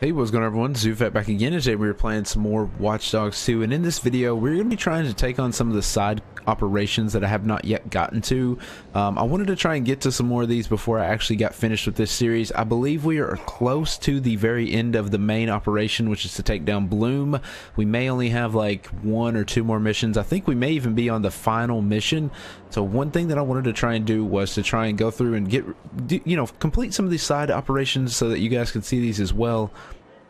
Hey, what's going on, everyone? ZooFat back again, and today we're playing some more Watch Dogs 2, and in this video we're going to be trying to take on some of the side operations that I have not yet gotten to. I wanted to try and get to some more of these before I actually got finished with this series. I believe we are close to the very end of the main operation, which is to take down Bloom. We may only have like one or two more missions. I think we may even be on the final mission. So one thing that I wanted to try and do was to try and go through and get, you know, complete some of these side operations so that you guys can see these as well.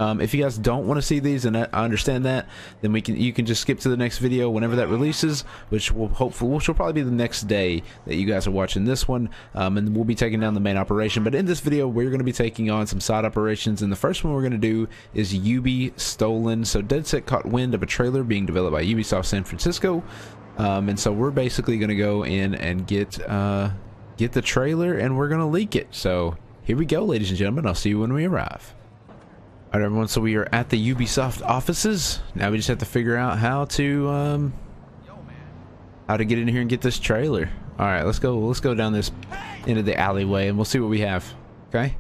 If you guys don't want to see these, and I understand that, then you can just skip to the next video whenever that releases, which will probably be the next day that you guys are watching this one, and we'll be taking down the main operation. But in this video, we're going to be taking on some side operations, and the first one we're going to do is UBIStolen. So DedSec caught wind of a trailer being developed by Ubisoft San Francisco, and so we're basically going to go in and get the trailer, and we're going to leak it. So here we go, ladies and gentlemen. I'll see you when we arrive. Alright, everyone, so we are at the Ubisoft offices. Now we just have to figure out how to get in here and get this trailer. Alright, let's go down this into the alleyway and we'll see what we have. Okay?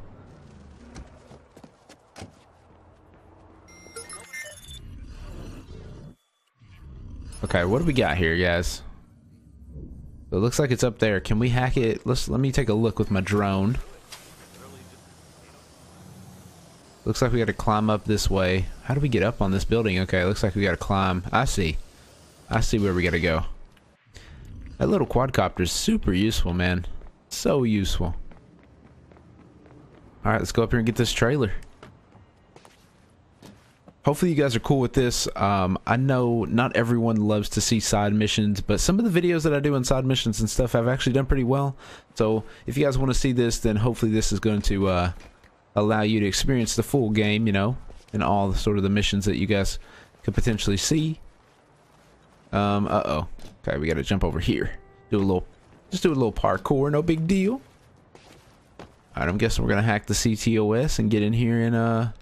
Okay, what do we got here, guys? It looks like it's up there. Can we hack it? Let me take a look with my drone. Looks like we gotta climb up this way. How do we get up on this building? Okay, looks like we gotta climb. I see where we gotta go. That little quadcopter is super useful, man. So useful. Alright, let's go up here and get this trailer. Hopefully you guys are cool with this. I know not everyone loves to see side missions, but some of the videos that I do on side missions and stuff I've actually done pretty well. So if you guys want to see this, then hopefully this is going to allow you to experience the full game, you know, and all the sort of the missions that you guys could potentially see. Okay, we gotta jump over here. Just do a little parkour, no big deal. Alright, I'm guessing we're gonna hack the CTOS and get in here and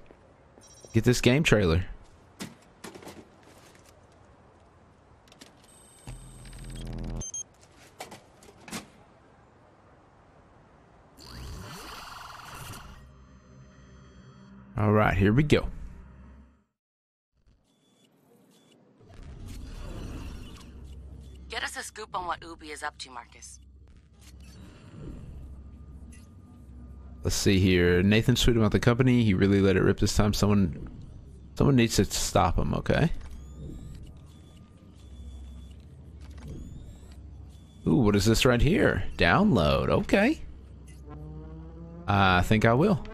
get this game trailer. All right, here we go. Get us a scoop on what Ubi is up to, Marcus. Let's see here. Nathan's tweeting about the company. He really let it rip this time. Someone needs to stop him, okay? Ooh, what is this right here? Download, okay. I think I will.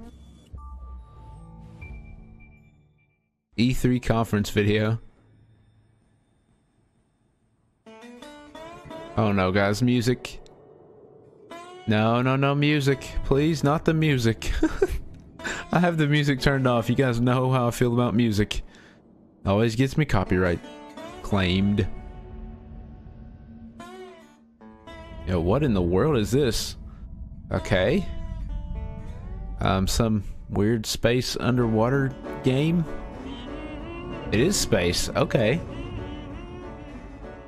E3 conference video. Oh no, guys, music. No music, please, not the music. I have the music turned off. You guys know how I feel about music. Always gets me copyright claimed. Yo, what in the world is this? Okay. Some weird space underwater game. It is space, okay.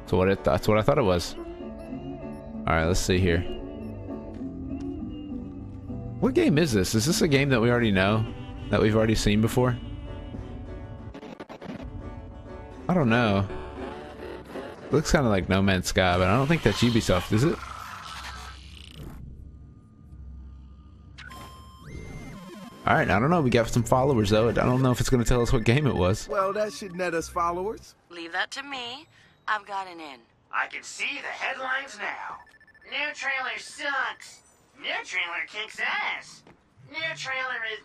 So that's what I thought it was. All right, let's see here. What game is this? Is this a game that we already know? That we've already seen before? I don't know. It looks kind of like No Man's Sky, but I don't think that's Ubisoft, is it? Alright, I don't know. We got some followers, though. I don't know if it's going to tell us what game it was. Well, that should net us followers. Leave that to me. I've got an in. I can see the headlines now. New trailer sucks. New trailer kicks ass. New trailer is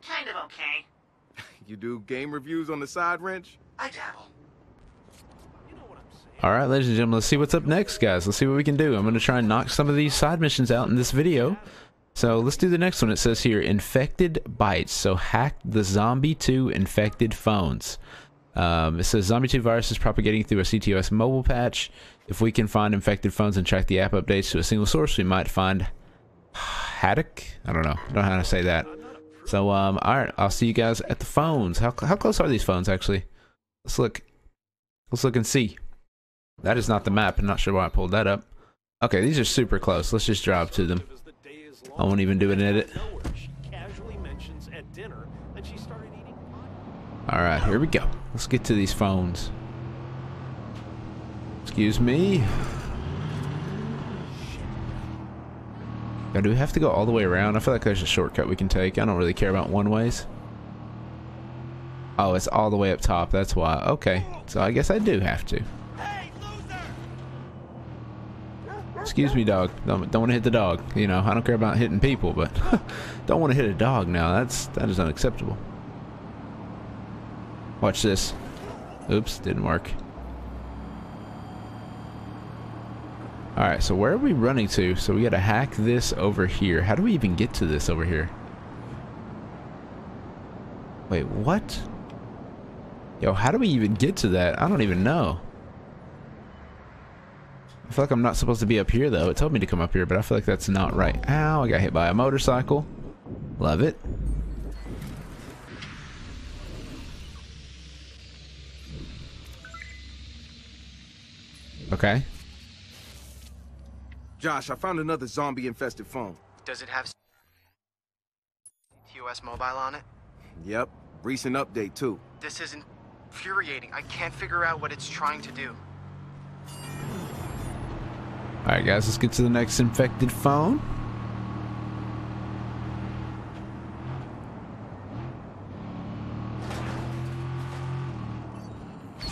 kind of okay. You do game reviews on the side, Wrench? I dabble. You know what I'm saying. Alright, ladies and gentlemen, let's see what's up next, guys. Let's see what we can do. I'm going to try and knock some of these side missions out in this video. So let's do the next one. It says here, infected bytes. So hack the zombie 2 infected phones. It says zombie 2 virus is propagating through a CTOS mobile patch. If we can find infected phones and track the app updates to a single source, we might find Haddock. I don't know. I don't know how to say that. So all right, I'll see you guys at the phones. How close are these phones actually? Let's look. Let's look and see. That is not the map. I'm not sure why I pulled that up. Okay, these are super close. Let's just drive to them. I won't even do an edit. She casually mentions at dinner that she started eating Alright, here we go. Let's get to these phones. Excuse me. Now, do we have to go all the way around? I feel like there's a shortcut we can take. I don't really care about one-ways. Oh, it's all the way up top. That's why. Okay. So I guess I do have to. Excuse me, dog. Don't want to hit the dog. You know, I don't care about hitting people, but don't want to hit a dog now. That is unacceptable. Watch this. Oops, didn't work. Alright, so where are we running to? So we gotta hack this over here. How do we even get to this over here? Wait, what? Yo, how do we even get to that? I don't even know. I feel like I'm not supposed to be up here, though. It told me to come up here, but I feel like that's not right. Ow, I got hit by a motorcycle. Love it. Okay. Josh, I found another zombie-infested phone. Does it have ctOS Mobile on it? Yep. Recent update, too. This is infuriating. I can't figure out what it's trying to do. Alright, guys. Let's get to the next infected phone. No!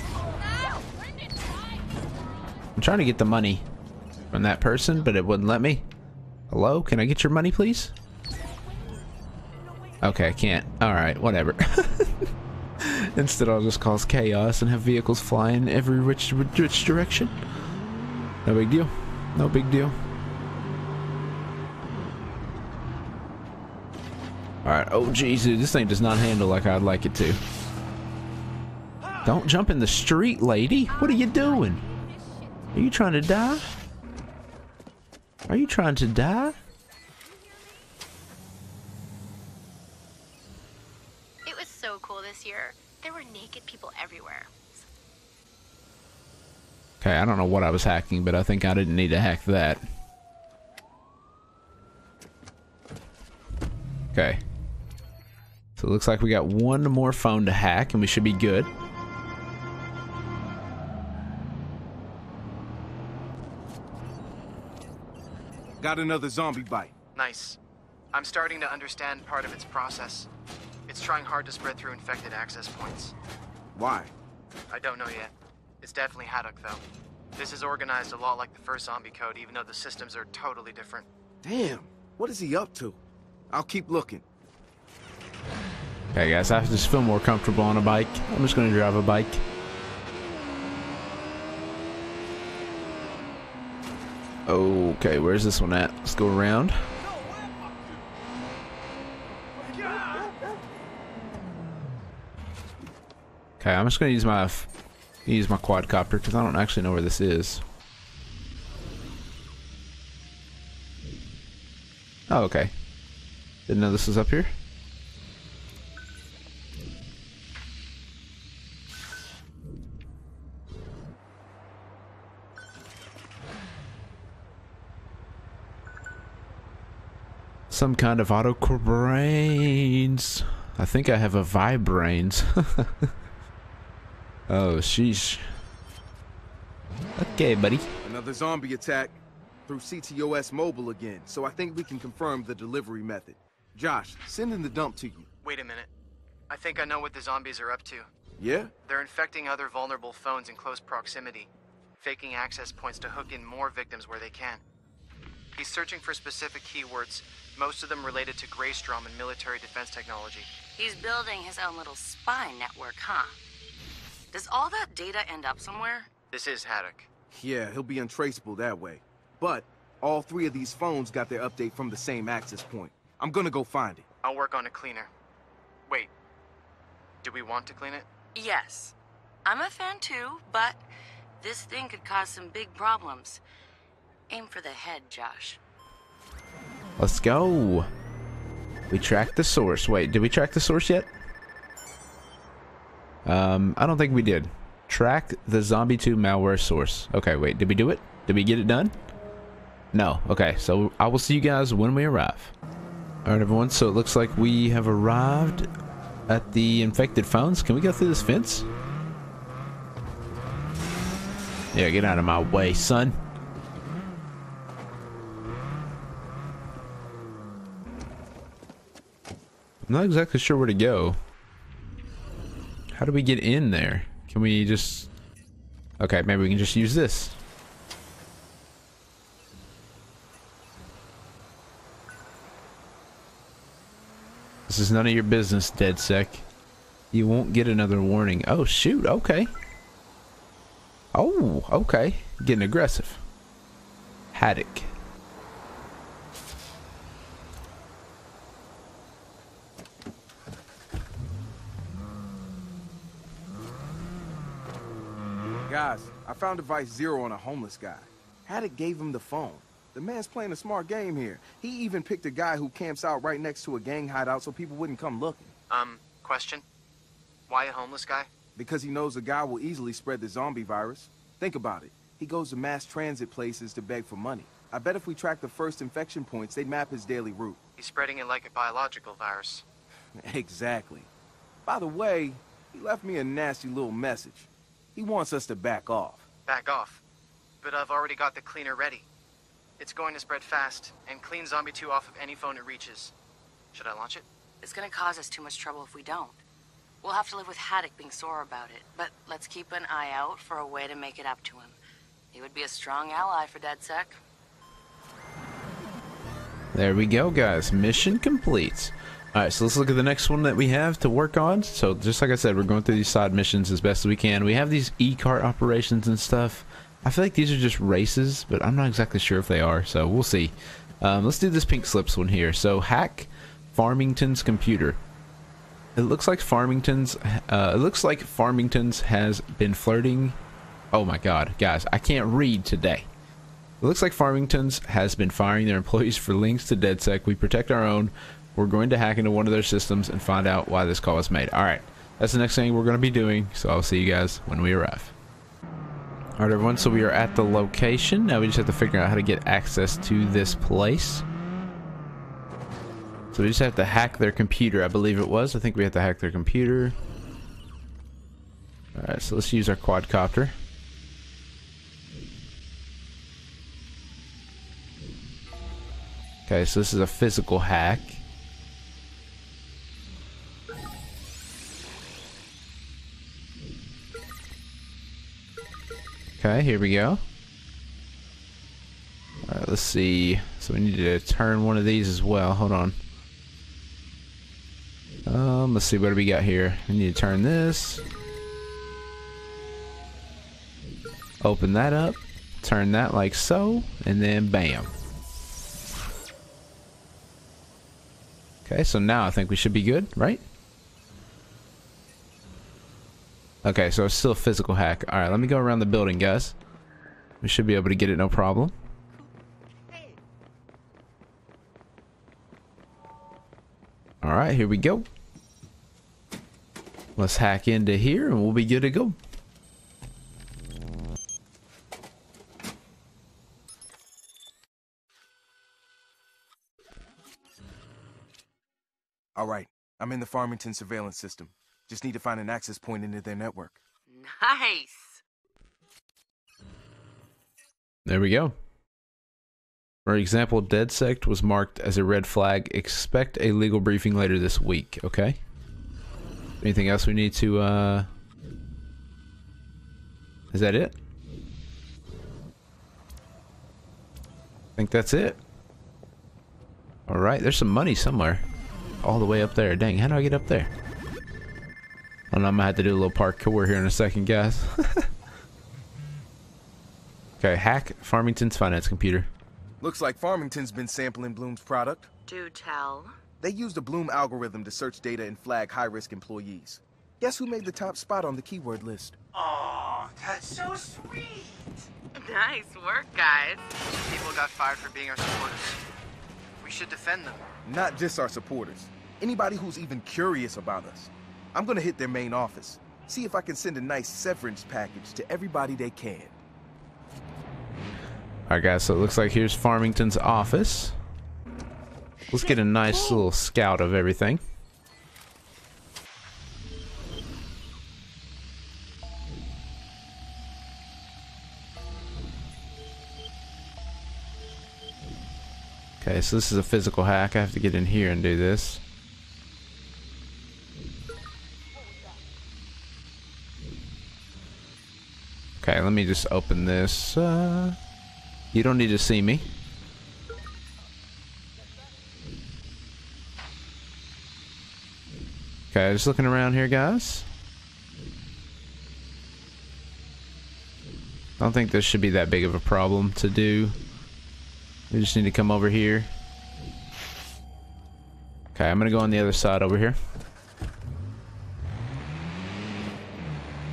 I'm trying to get the money from that person, but it wouldn't let me. Hello? Can I get your money, please? Okay, I can't. Alright, whatever. Instead, I'll just cause chaos and have vehicles flying every which direction. No big deal. No big deal. Alright, oh geez, dude, this thing does not handle like I'd like it to. Don't jump in the street, lady. What are you doing? Are you trying to die? Are you trying to die? Year, there were naked people everywhere. Okay, I don't know what I was hacking, but I think I didn't need to hack that. Okay. So it looks like we got one more phone to hack, and we should be good. Got another zombie bite. Nice. I'm starting to understand part of its process. It's trying hard to spread through infected access points. Why? I don't know yet. It's definitely Haddock, though. This is organized a lot like the first zombie code, even though the systems are totally different. Damn, what is he up to? I'll keep looking. Okay, guys, I just feel more comfortable on a bike. I'm just gonna drive a bike. Okay, where's this one at? Let's go around. Okay, I'm just gonna use my quadcopter because I don't actually know where this is. Oh, okay. Didn't know this was up here. Some kind of autocorbrains. I think I have a vibrains. Oh, sheesh. Okay, buddy. Another zombie attack through ctOS Mobile again, so I think we can confirm the delivery method. Josh, send in the dump to you. Wait a minute. I think I know what the zombies are up to. Yeah? They're infecting other vulnerable phones in close proximity, faking access points to hook in more victims where they can. He's searching for specific keywords, most of them related to Greystrom and military defense technology. He's building his own little spy network, huh? Does all that data end up somewhere? This is Haddock. Yeah, he'll be untraceable that way. But all three of these phones got their update from the same access point. I'm gonna go find it. I'll work on a cleaner. Wait, do we want to clean it? Yes. I'm a fan too, but this thing could cause some big problems. Aim for the head, Josh. Let's go. We tracked the source. Wait, did we track the source yet? I don't think we did. Track the zombie 2 malware source. Okay, wait, did we do it? Did we get it done? No. Okay, so I will see you guys when we arrive. Alright, everyone, so it looks like we have arrived at the infected phones. Can we go through this fence? Yeah, get out of my way, son. I'm not exactly sure where to go. How do we get in there? Can we just... Okay, maybe we can just use this. This is none of your business, DedSec. You won't get another warning. Oh, shoot. Okay. Oh, okay. Getting aggressive. Haddock. Guys, I found device zero on a homeless guy. Haddock gave him the phone. The man's playing a smart game here. He even picked a guy who camps out right next to a gang hideout so people wouldn't come looking. Question? Why a homeless guy? Because he knows the guy will easily spread the zombie virus. Think about it. He goes to mass transit places to beg for money. I bet if we track the first infection points, they'd map his daily route. He's spreading it like a biological virus. Exactly. By the way, he left me a nasty little message. He wants us to back off. Back off? But I've already got the cleaner ready. It's going to spread fast and clean Zombie 2 off of any phone it reaches. Should I launch it? It's going to cause us too much trouble if we don't. We'll have to live with Haddock being sore about it, but let's keep an eye out for a way to make it up to him. He would be a strong ally for DedSec. There we go, guys. Mission complete. Alright, so let's look at the next one that we have to work on. So just like I said, we're going through these side missions as best as we can. We have these e-cart operations and stuff. I feel like these are just races, but I'm not exactly sure if they are, so we'll see. Let's do this pink slips one here. So hack Farmington's computer. It looks like Farmington's has been flirting. Oh my god, guys, I can't read today. It looks like Farmington's has been firing their employees for links to DedSec. We protect our own. We're going to hack into one of their systems and find out why this call was made. Alright, that's the next thing we're going to be doing, so I'll see you guys when we arrive. Alright everyone, so we are at the location. Now we just have to figure out how to get access to this place. So we just have to hack their computer, I believe it was. I think we have to hack their computer. Alright, so let's use our quadcopter. Okay, so this is a physical hack. Okay, here we go. Alright, let's see. So we need to turn one of these as well. Hold on. Let's see, what do we got here? We need to turn this. Open that up. Turn that like so. And then bam. Okay, so now I think we should be good, right? Okay, so it's still a physical hack. Alright, let me go around the building, guys. We should be able to get it, no problem. Alright, here we go. Let's hack into here and we'll be good to go. Alright, I'm in the Farmington surveillance system. Just need to find an access point into their network. Nice! There we go. For example, DedSec was marked as a red flag. Expect a legal briefing later this week, okay? Anything else we need to, Is that it? I think that's it. Alright, there's some money somewhere. All the way up there. Dang, how do I get up there? I don't know, I'm gonna have to do a little parkour here in a second, guys. Okay, hack Farmington's finance computer. Looks like Farmington's been sampling Bloom's product. Do tell. They used the Bloom algorithm to search data and flag high-risk employees. Guess who made the top spot on the keyword list? Aw, that's so sweet. Nice work, guys. People got fired for being our supporters. We should defend them. Not just our supporters. Anybody who's even curious about us. I'm gonna hit their main office, see if I can send a nice severance package to everybody they can. Alright guys, so it looks like here's Farmington's office. Let's get a nice little scout of everything. Okay, so this is a physical hack. I have to get in here and do this. Okay, let me just open this. You don't need to see me. Okay, just looking around here, guys. I don't think this should be that big of a problem to do. We just need to come over here. Okay, I'm gonna go on the other side over here.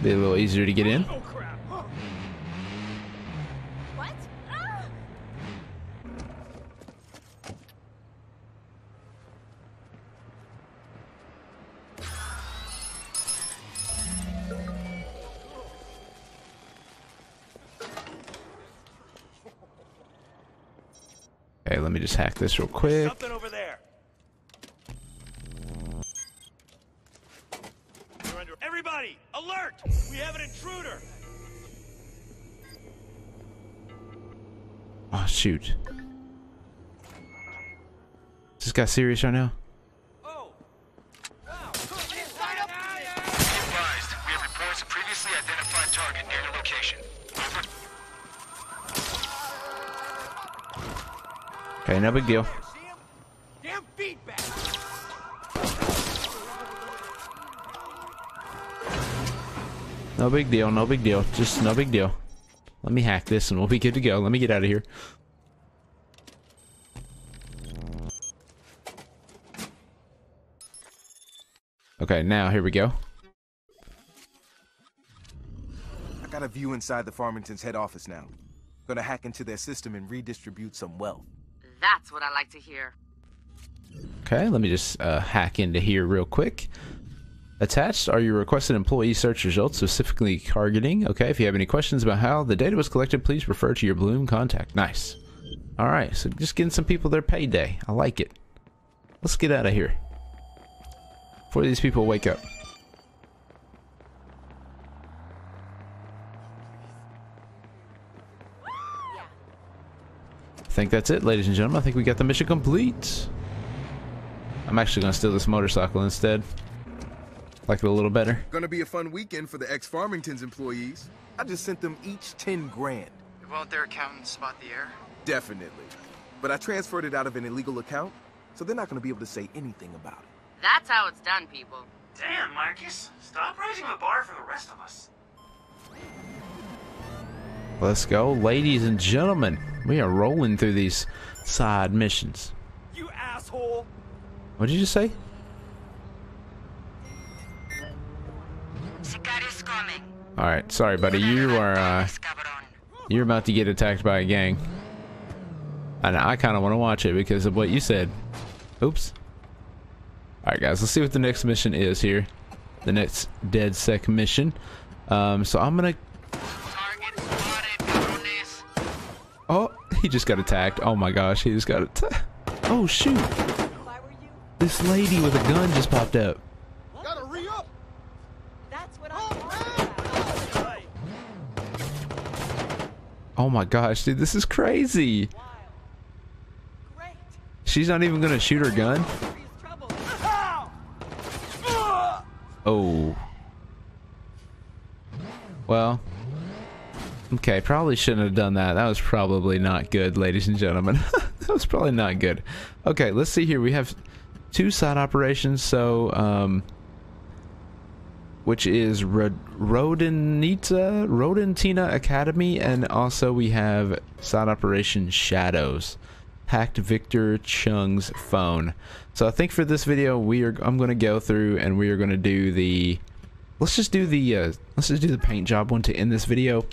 Be a little easier to get in. Let me just hack this real quick. Something over there. Everybody, alert! We have an intruder. Oh shoot! Is this guy serious right now? Oh! Wow! Inside up! Advised, we have reports of previously identified target near your location. Okay, no big deal. Damn feedback. No big deal, no big deal. Just no big deal. Let me hack this and we'll be good to go. Let me get out of here. Okay, now here we go. I got a view inside the Farmington's head office now. Gonna hack into their system and redistribute some wealth. That's what I like to hear. Okay, let me just hack into here real quick. Attached are your requested employee search results, specifically targeting. Okay, if you have any questions about how the data was collected, please refer to your Bloom contact. Nice. All right, so just getting some people their payday. I like it. Let's get out of here before these people wake up. I think that's it, ladies and gentlemen. I think we got the mission complete. I'm actually gonna steal this motorcycle instead. Like it a little better. Gonna be a fun weekend for the ex-Farmington's employees. I just sent them each 10 grand. Won't their accountants spot the error? Definitely. But I transferred it out of an illegal account, so they're not gonna be able to say anything about it. That's how it's done, people. Damn, Marcus. Stop raising the bar for the rest of us. Let's go, ladies and gentlemen. We are rolling through these side missions. You asshole! What did you just say? All right, sorry, buddy. You are you're about to get attacked by a gang, and I kind of want to watch it because of what you said. Oops. All right, guys. Let's see what the next mission is here. The next DedSec mission. So I'm gonna. Oh, he just got attacked. Oh my gosh, he just got attacked. Oh shoot. This lady with a gun just popped up. Gotta re-up. That's what I'm oh my gosh, dude, this is crazy. She's not even gonna shoot her gun. Oh. Well. Okay, probably shouldn't have done that. That was probably not good, ladies and gentlemen. That was probably not good. Okay, let's see here. We have two side operations, so which is Rodentina Academy, and also we have side operation Shadows. Hacked Victor Chung's phone. So I think for this video I'm going to go through and we are going to do the let's just do the paint job one to end this video.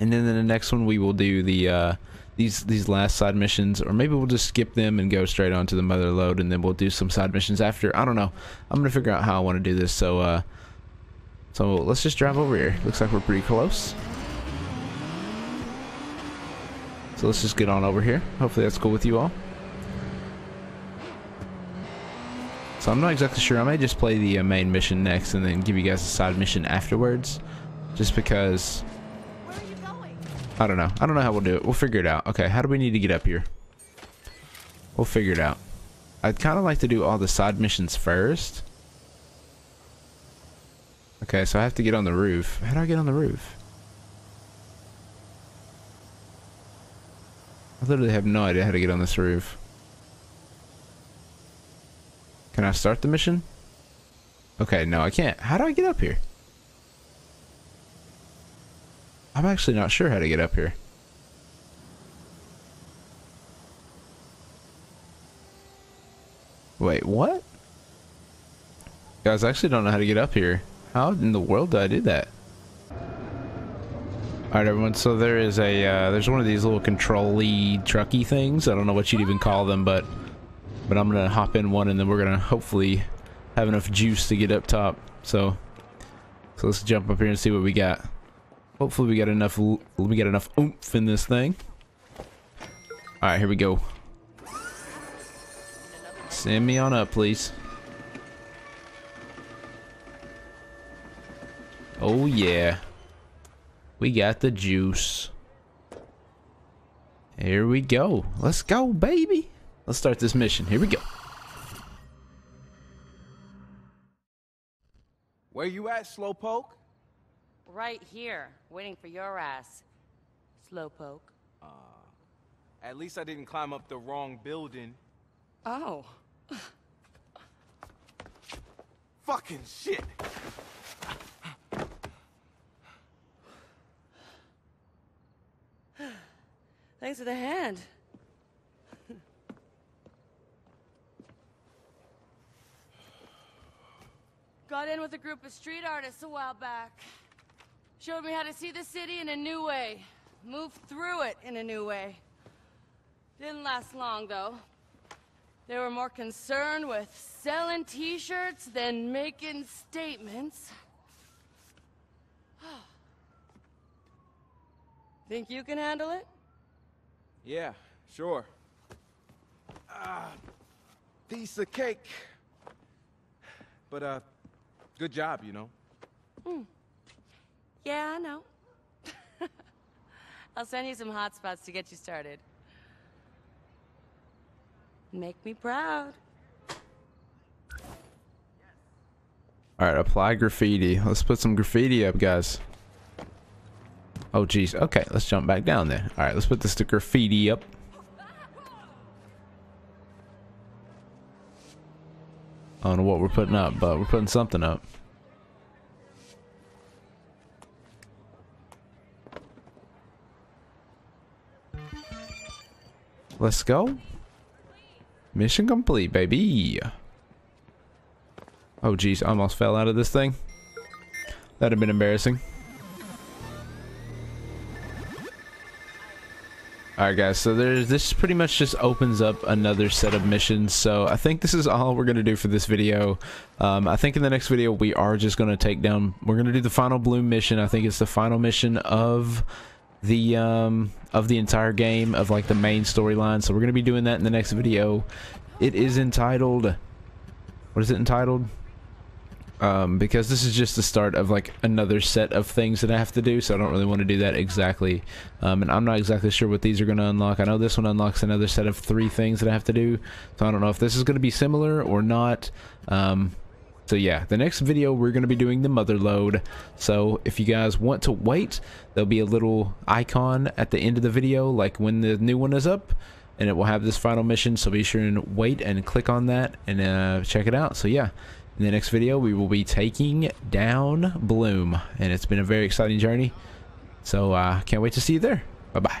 And then in the next one we will do the these last side missions, or maybe we'll just skip them and go straight on to the mother lode, and then we'll do some side missions after. I don't know. I'm gonna figure out how I want to do this. So so let's just drive over here. Looks like we're pretty close. So let's just get on over here. Hopefully that's cool with you all. So I'm not exactly sure. I may just play the main mission next and then give you guys a side mission afterwards, just because. I don't know. I don't know how we'll do it. We'll figure it out. Okay, how do we need to get up here? We'll figure it out. I'd kind of like to do all the side missions first. Okay, so I have to get on the roof. How do I get on the roof? I literally have no idea how to get on this roof. Can I start the mission? Okay, no, I can't. How do I get up here? I'm actually not sure how to get up here. Wait, what? Guys, I actually don't know how to get up here. How in the world did I do that? Alright everyone, so there is a, there's one of these little control-y, trucky things. I don't know what you'd even call them, but I'm gonna hop in one and then we're gonna hopefully have enough juice to get up top. So let's jump up here and see what we got. Hopefully we got enough, oomph in this thing. Alright, here we go. Send me on up, please. Oh yeah. We got the juice. Here we go. Let's go, baby. Let's start this mission. Here we go. Where you at, Slowpoke? Right here, waiting for your ass, Slowpoke. At least I didn't climb up the wrong building. Oh. Fucking shit. Thanks for the hand. Got in with a group of street artists a while back. Showed me how to see the city in a new way. Move through it in a new way. Didn't last long, though. They were more concerned with selling t-shirts than making statements. Think you can handle it? Yeah, sure. Piece of cake. But, good job, you know. Yeah, I know. I'll send you some hot spots to get you started. Make me proud. Alright, apply graffiti. Let's put some graffiti up, guys. Oh, geez. Okay, let's jump back down there. Alright, let's put this to graffiti up. I don't know what we're putting up, but we're putting something up. Let's go. Mission complete, baby. Oh, geez. I almost fell out of this thing. That'd have been embarrassing. Alright guys, so this pretty much just opens up another set of missions, so I think this is all we're going to do for this video. I think in the next video we are just going to take down, we're going to do the final Bloom mission. I think it's the final mission of the entire game, of like the main storyline, so we're going to be doing that in the next video. It is entitled, what is it entitled? Because this is just the start of like another set of things that I have to do, so I don't really want to do that exactly. And I'm not exactly sure what these are going to unlock. I know this one unlocks another set of 3 things that I have to do, so I don't know if this is going to be similar or not. So yeah, the next video we're going to be doing the mother load, so if you guys want to wait, there'll be a little icon at the end of the video, like when the new one is up, and it will have this final mission, so be sure and wait and click on that and check it out. So yeah. In the next video, we will be taking down Bloom, and it's been a very exciting journey, so I can't wait to see you there. Bye-bye.